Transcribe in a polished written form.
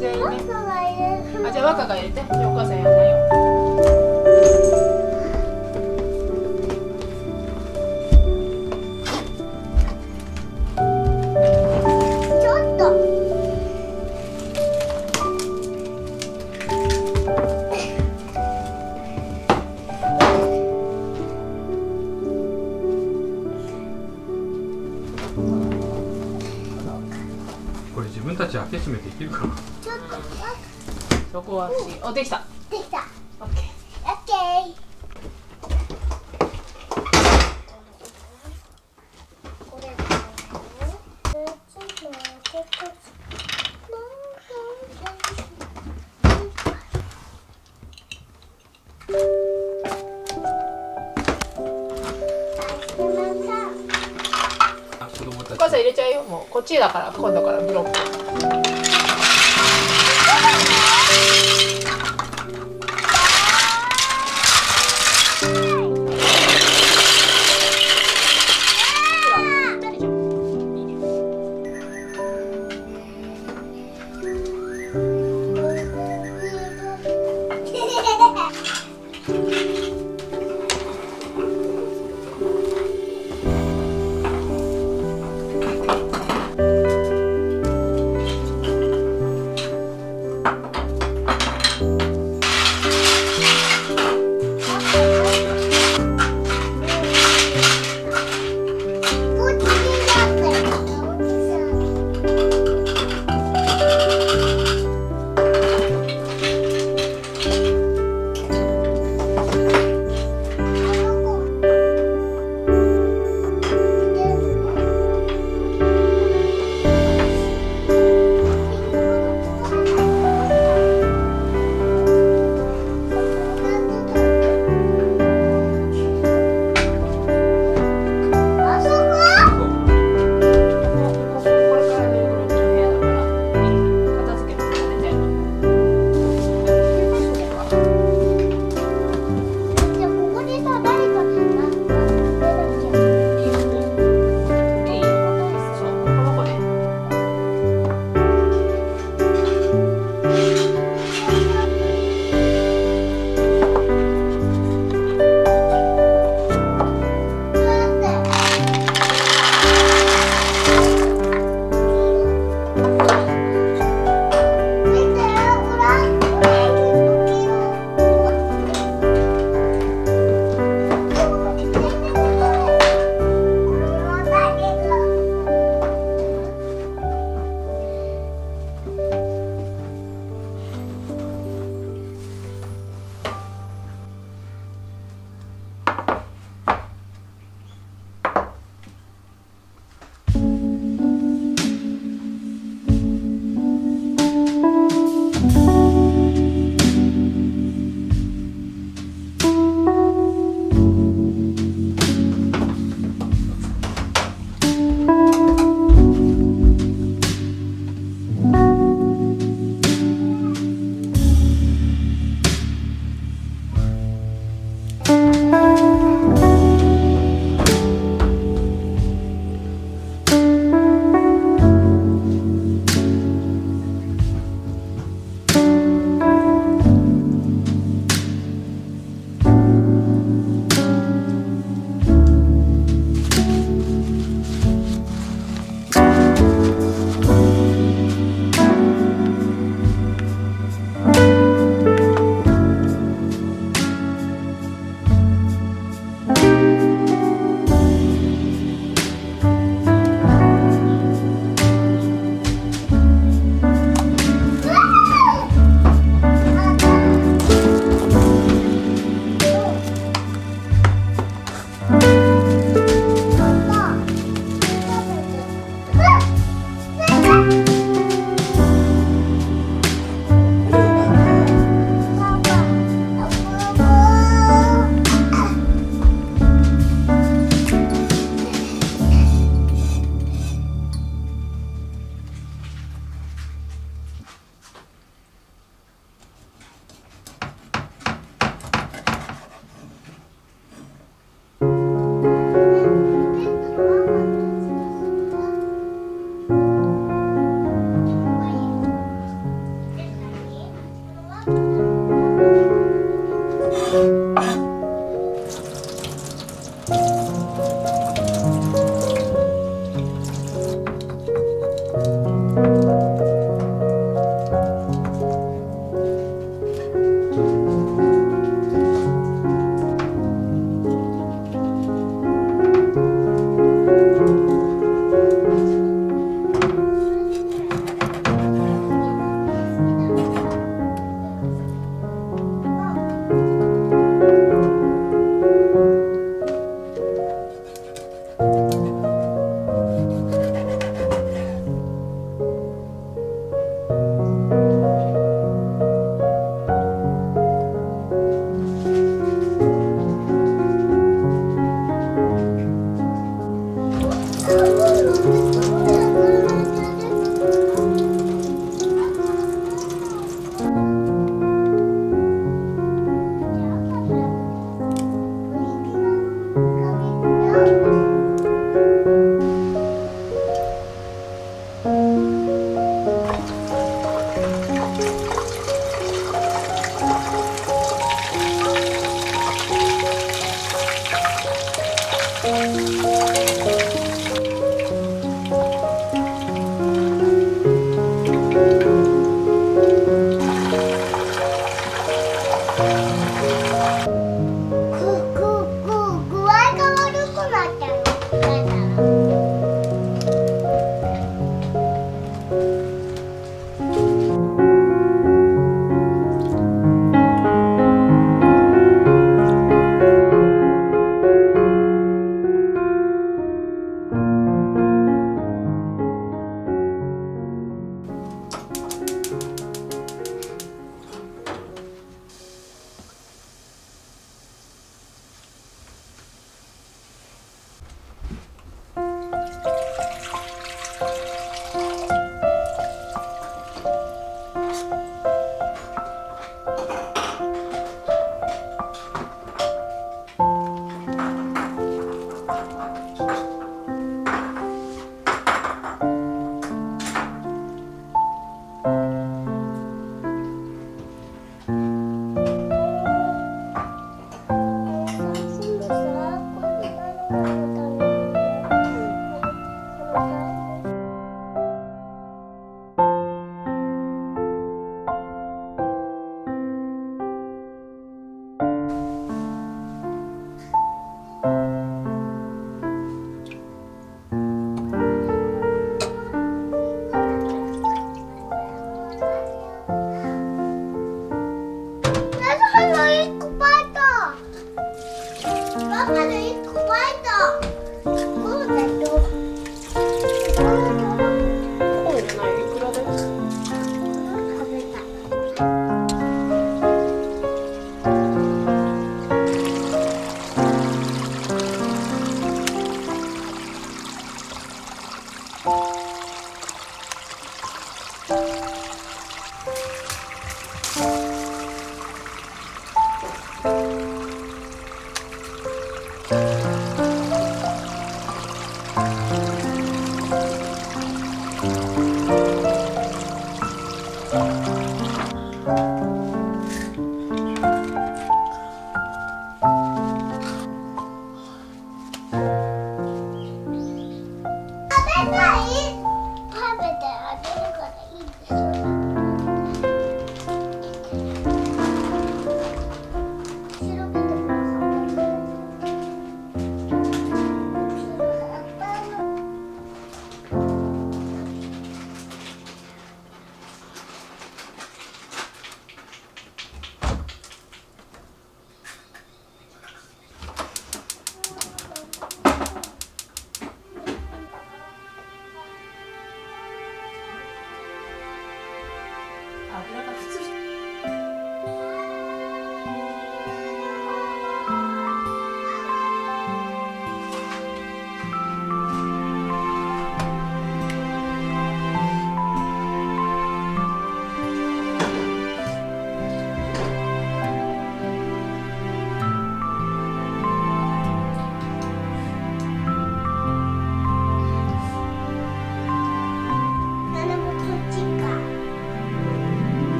全員ね。あ、じゃあ若が入れて。お母さんやんないよ。これ自分たち開け閉めできるかな。ちょっと待って。そこは不思議。お、できた。できた。オッケー。オッケー。これ。お母さん入れちゃうよ。もうこっちだから、今度からブロック。